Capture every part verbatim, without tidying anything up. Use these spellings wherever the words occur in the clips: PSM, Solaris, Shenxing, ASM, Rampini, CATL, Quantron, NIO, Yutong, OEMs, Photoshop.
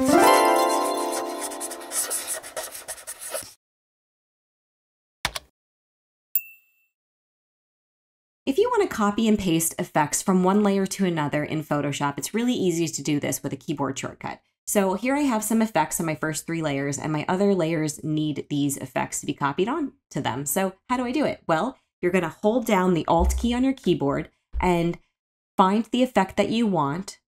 If you want to copy and paste effects from one layer to another in Photoshop, it's really easy to do this with a keyboard shortcut. So here I have some effects on my first three layers, and my other layers need these effects to be copied on to them. So how do I do it? Well, you're going to hold down the Alt key on your keyboard and find the effect that you want,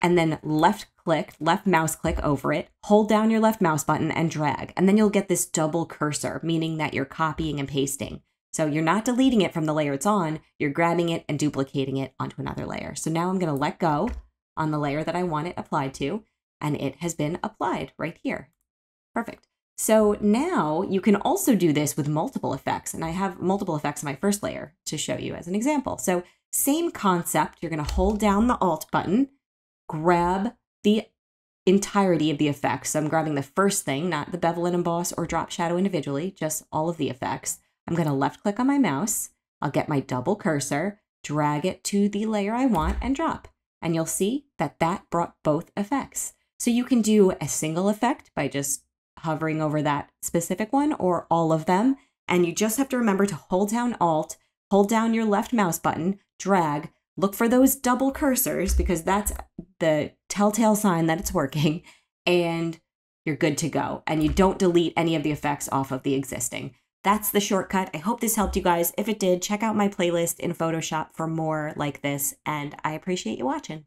and then left click, left mouse click over it, hold down your left mouse button and drag, and then you'll get this double cursor, meaning that you're copying and pasting. So you're not deleting it from the layer it's on, you're grabbing it and duplicating it onto another layer. So now I'm gonna let go on the layer that I want it applied to, and it has been applied right here. Perfect. So now you can also do this with multiple effects, and I have multiple effects in my first layer to show you as an example. So same concept, you're gonna hold down the Alt button, grab the entirety of the effects. So I'm grabbing the first thing, not the bevel and emboss or drop shadow individually, just all of the effects. I'm going to left click on my mouse, I'll get my double cursor, drag it to the layer I want and drop. And you'll see that that brought both effects. So you can do a single effect by just hovering over that specific one or all of them. And you just have to remember to hold down Alt, hold down your left mouse button, drag, look for those double cursors because that's the telltale sign that it's working, and you're good to go. And you don't delete any of the effects off of the existing. That's the shortcut. I hope this helped you guys. If it did, check out my playlist in Photoshop for more like this, and I appreciate you watching.